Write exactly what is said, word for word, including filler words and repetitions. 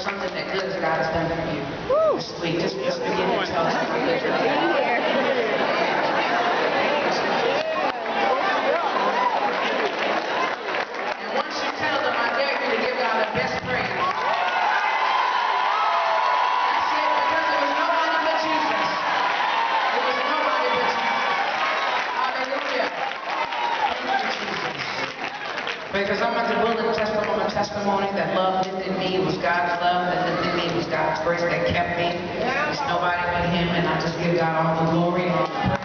Something that good God has done for you this week. Just, just begin to tell us how good God has done. And once you tell them, I dare you to give God the best praise. That's it, because there was nobody but Jesus. There was nobody but Jesus. Hallelujah. Thank you, Jesus. Because I'm at the will and testimony. testimony that love lifted me. It was God's love that lifted me. It was God's grace that kept me. It's nobody but Him, and I just give God all the glory.